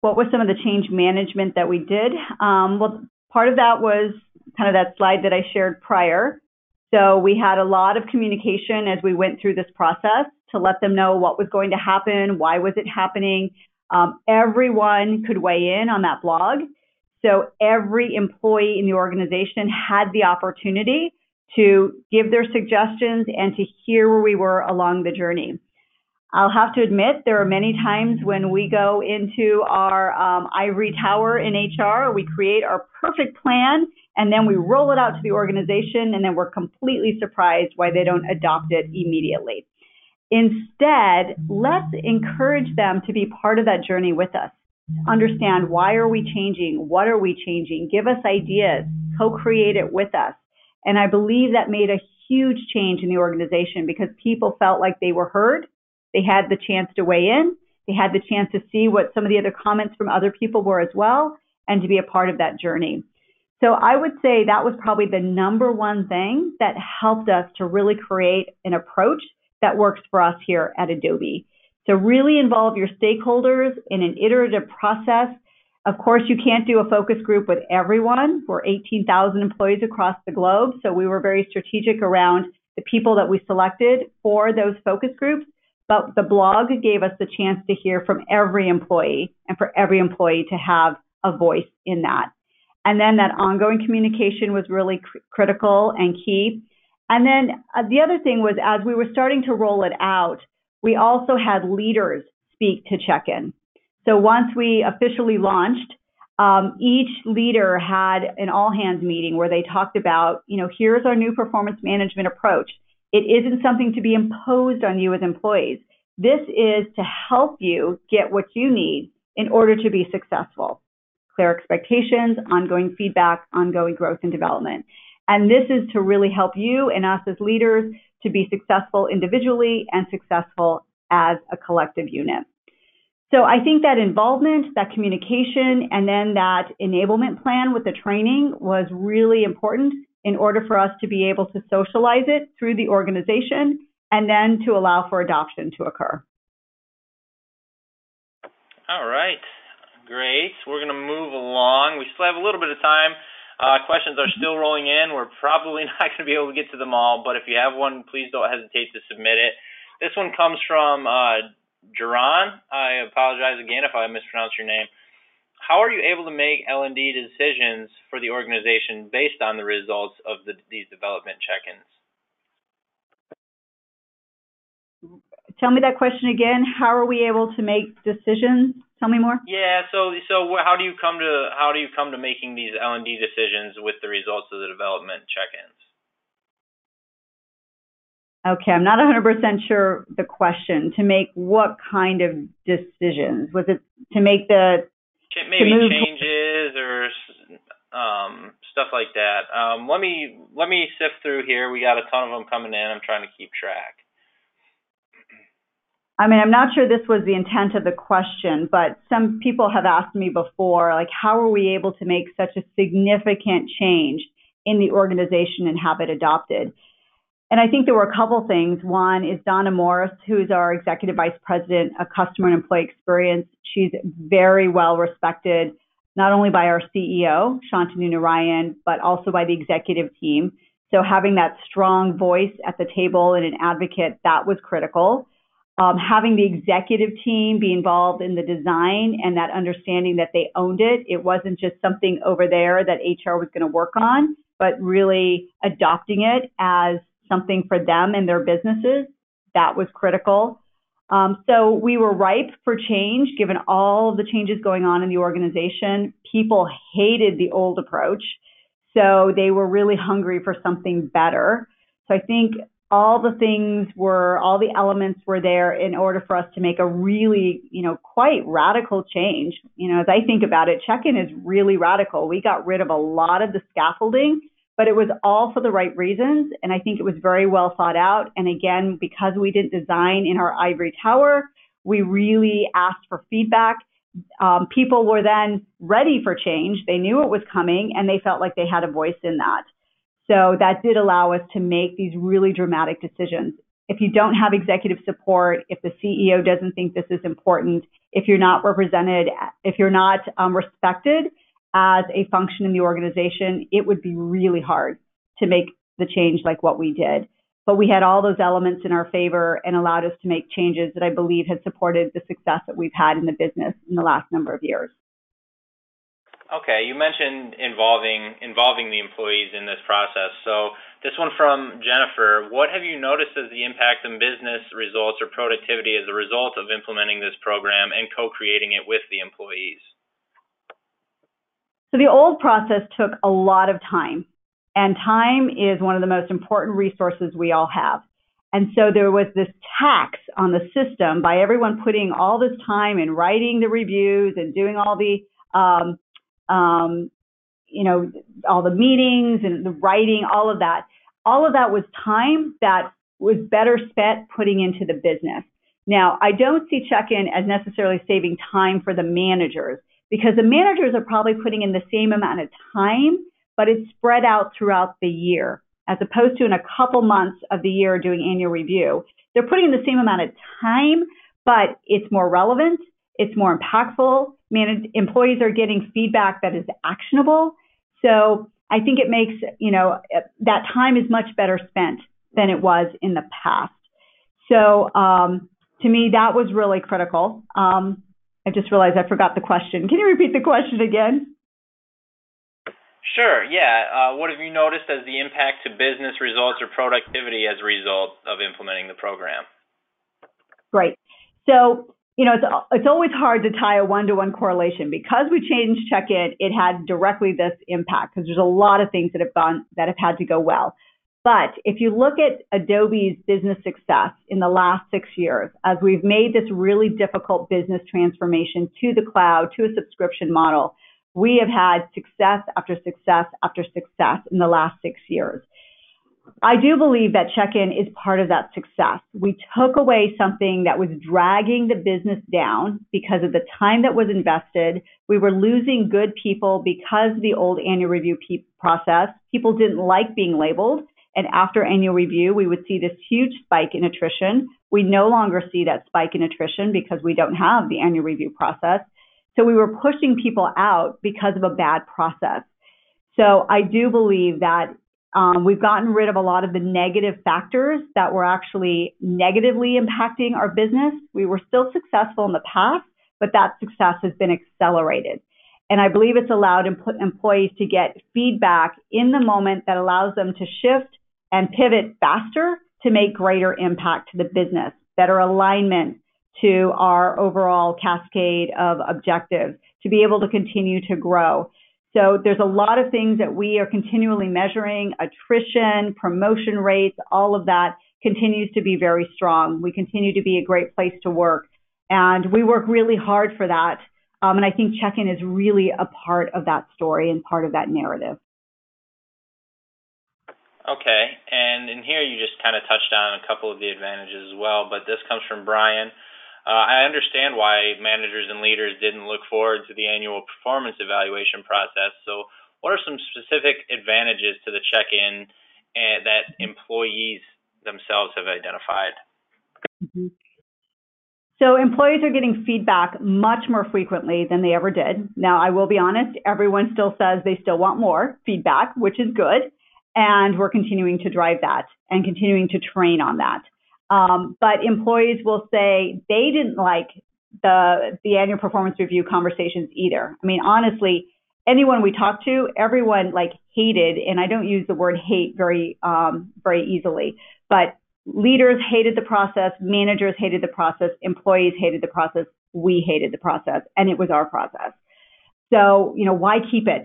What was some of the change management that we did? Um, well, part of that was kind of that slide that I shared prior. So we had a lot of communication as we went through this process to let them know what was going to happen, why was it happening. Um, everyone could weigh in on that blog. So every employee in the organization had the opportunity to give their suggestions and to hear where we were along the journey. I'll have to admit, there are many times when we go into our um, ivory tower in H R, we create our perfect plan, and then we roll it out to the organization, and then we're completely surprised why they don't adopt it immediately. Instead, let's encourage them to be part of that journey with us. Understand, why are we changing? What are we changing? Give us ideas, co-create it with us. And I believe that made a huge change in the organization because people felt like they were heard. They had the chance to weigh in. They had the chance to see what some of the other comments from other people were as well, and to be a part of that journey. So I would say that was probably the number one thing that helped us to really create an approach that works for us here at Adobe. So really involve your stakeholders in an iterative process. Of course, you can't do a focus group with everyone. We're eighteen thousand employees across the globe. So we were very strategic around the people that we selected for those focus groups. But the blog gave us the chance to hear from every employee and for every employee to have a voice in that. And then that ongoing communication was really cr- critical and key. And then uh, the other thing was, as we were starting to roll it out, we also had leaders speak to Check-in. So once we officially launched, um, each leader had an all-hands meeting where they talked about, you know, here's our new performance management approach. It isn't something to be imposed on you as employees. This is to help you get what you need in order to be successful. Clear expectations, ongoing feedback, ongoing growth and development. And this is to really help you and us as leaders to be successful individually and successful as a collective unit. So I think that involvement, that communication, and then that enablement plan with the training was really important in order for us to be able to socialize it through the organization and then to allow for adoption to occur. All right, great. We're going to move along. We still have a little bit of time. Uh, questions are still rolling in. We're probably not going to be able to get to them all, but if you have one, please don't hesitate to submit it. This one comes from uh, Jaron. I apologize again if I mispronounced your name. How are you able to make L and D decisions for the organization based on the results of the, these development check-ins? Tell me that question again. How are we able to make decisions Tell me more. Yeah. So, so how do you come to how do you come to making these L and D decisions with the results of the development check-ins? Okay, I'm not one hundred percent sure the question. To make what kind of decisions? Was it to make the maybe to move changes or um, stuff like that? Um, let me let me sift through here. We got a ton of them coming in. I'm trying to keep track. I mean, I'm not sure this was the intent of the question, but some people have asked me before, like, how are we able to make such a significant change in the organization and have it adopted? And I think there were a couple things. One is Donna Morris, who is our Executive Vice President of Customer and Employee Experience. She's very well respected, not only by our C E O, Shantanu Narayan, but also by the executive team. So having that strong voice at the table and an advocate, that was critical. Um, having the executive team be involved in the design and that understanding that they owned it. It wasn't just something over there that H R was going to work on, but really adopting it as something for them and their businesses. That was critical. Um, so we were ripe for change, given all of the changes going on in the organization. People hated the old approach, so they were really hungry for something better. So I think all the things were, all the elements were there in order for us to make a really, you know, quite radical change. You know, as I think about it, check-in is really radical. We got rid of a lot of the scaffolding, but it was all for the right reasons. And I think it was very well thought out. And again, because we didn't design in our ivory tower, we really asked for feedback. Um, people were then ready for change. They knew it was coming and they felt like they had a voice in that. So that did allow us to make these really dramatic decisions. If you don't have executive support, if the C E O doesn't think this is important, if you're not represented, if you're not um, respected as a function in the organization, it would be really hard to make the change like what we did. But we had all those elements in our favor and allowed us to make changes that I believe has supported the success that we've had in the business in the last number of years. Okay, you mentioned involving involving the employees in this process. So this one from Jennifer, what have you noticed as the impact on business results or productivity as a result of implementing this program and co-creating it with the employees? So the old process took a lot of time, and time is one of the most important resources we all have. And so there was this tax on the system by everyone putting all this time in writing the reviews and doing all the um, Um, you know, all the meetings and the writing, all of that. All of that was time that was better spent putting into the business. Now, I don't see check-in as necessarily saving time for the managers, because the managers are probably putting in the same amount of time, but it's spread out throughout the year, as opposed to in a couple months of the year doing annual review. They're putting in the same amount of time, but it's more relevant. It's more impactful. Manage, employees are getting feedback that is actionable. So I think it makes, you know, that time is much better spent than it was in the past. So um, to me, that was really critical. Um, I just realized I forgot the question. Can you repeat the question again? Sure, yeah. Uh, what have you noticed as the impact to business results or productivity as a result of implementing the program? Great. So, you know, it's, it's always hard to tie a one-to-one correlation. Because we changed check-in, it had directly this impact, because there's a lot of things that have gone that have had to go well. But if you look at Adobe's business success in the last six years, as we've made this really difficult business transformation to the cloud, to a subscription model, we have had success after success after success in the last six years. I do believe that check-in is part of that success. We took away something that was dragging the business down because of the time that was invested. We were losing good people because of the old annual review pe- process. People didn't like being labeled. And after annual review, we would see this huge spike in attrition. We no longer see that spike in attrition because we don't have the annual review process. So we were pushing people out because of a bad process. So I do believe that Um, we've gotten rid of a lot of the negative factors that were actually negatively impacting our business. We were still successful in the past, but that success has been accelerated. And I believe it's allowed em- employees to get feedback in the moment that allows them to shift and pivot faster to make greater impact to the business, better alignment to our overall cascade of objectives to be able to continue to grow. So there's a lot of things that we are continually measuring, attrition, promotion rates, all of that continues to be very strong. We continue to be a great place to work, and we work really hard for that. Um, and I think Check-in is really a part of that story and part of that narrative. Okay, and in here you just kind of touched on a couple of the advantages as well, but this comes from Brian. Uh, I understand why managers and leaders didn't look forward to the annual performance evaluation process. So what are some specific advantages to the check-in that employees themselves have identified? Mm-hmm. So employees are getting feedback much more frequently than they ever did. Now, I will be honest, everyone still says they still want more feedback, which is good. And we're continuing to drive that and continuing to train on that. Um, but employees will say they didn't like the, the annual performance review conversations either. I mean, honestly, anyone we talked to, everyone like hated, and I don't use the word hate very, um, very easily, but leaders hated the process, managers hated the process, employees hated the process, we hated the process, and it was our process. So, you know, why keep it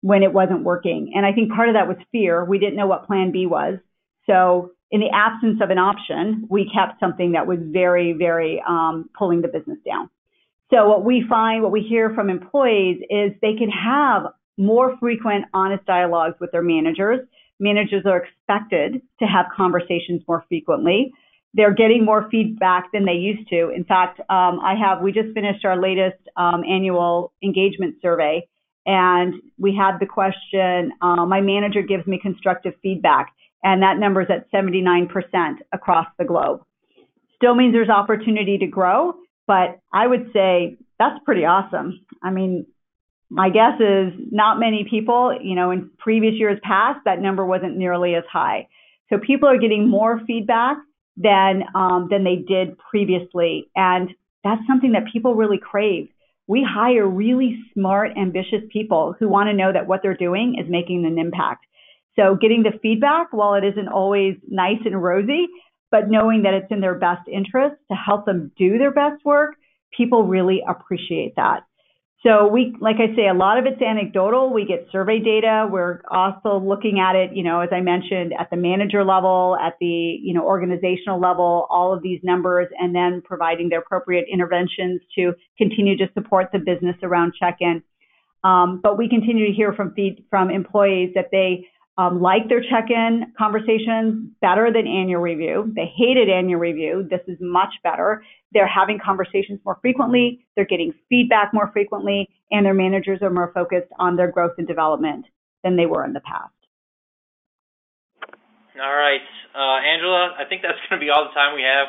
when it wasn't working? And I think part of that was fear. We didn't know what plan B was. So in the absence of an option, we kept something that was very, very um, pulling the business down. So what we find, what we hear from employees is they can have more frequent, honest dialogues with their managers. Managers are expected to have conversations more frequently. They're getting more feedback than they used to. In fact, um, I have, we just finished our latest um, annual engagement survey. And we had the question, uh, my manager gives me constructive feedback, and that number is at seventy-nine percent across the globe. Still means there's opportunity to grow, but I would say that's pretty awesome. I mean, my guess is not many people, you know, in previous years past, that number wasn't nearly as high. So people are getting more feedback than, um, than they did previously. And that's something that people really crave. We hire really smart, ambitious people who want to know that what they're doing is making an impact. So getting the feedback, while it isn't always nice and rosy, but knowing that it's in their best interest to help them do their best work, people really appreciate that. So we, like I say, a lot of it's anecdotal. We get survey data. We're also looking at it, you know, as I mentioned, at the manager level, at the, you know, organizational level, all of these numbers, and then providing the appropriate interventions to continue to support the business around check-in. Um, but we continue to hear from feed, from employees that they um, like their check-in conversations better than annual review. They hated annual review. This is much better. They're having conversations more frequently, they're getting feedback more frequently, and their managers are more focused on their growth and development than they were in the past. All right, uh, Angela, I think that's going to be all the time we have.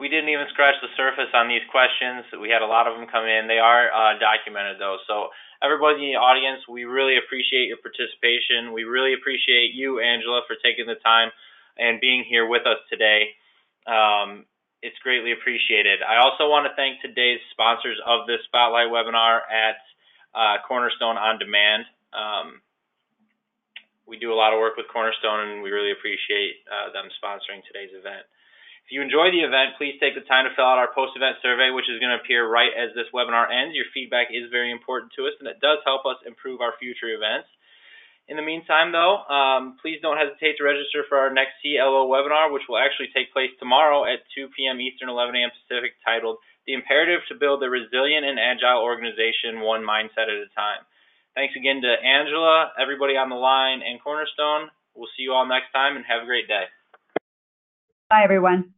We didn't even scratch the surface on these questions. We had a lot of them come in. They are uh, documented, though. So everybody in the audience, we really appreciate your participation. We really appreciate you, Angela, for taking the time and being here with us today. Um, It's greatly appreciated. I also want to thank today's sponsors of this Spotlight webinar at uh, Cornerstone OnDemand. Um, we do a lot of work with Cornerstone, and we really appreciate uh, them sponsoring today's event. If you enjoy the event, please take the time to fill out our post-event survey, which is going to appear right as this webinar ends. Your feedback is very important to us, and it does help us improve our future events. In the meantime, though, um, please don't hesitate to register for our next C L O webinar, which will actually take place tomorrow at two P M Eastern, eleven A M Pacific, titled The Imperative to Build a Resilient and Agile Organization, One Mindset at a Time. Thanks again to Angela, everybody on the line, and Cornerstone. We'll see you all next time, and have a great day. Bye, everyone.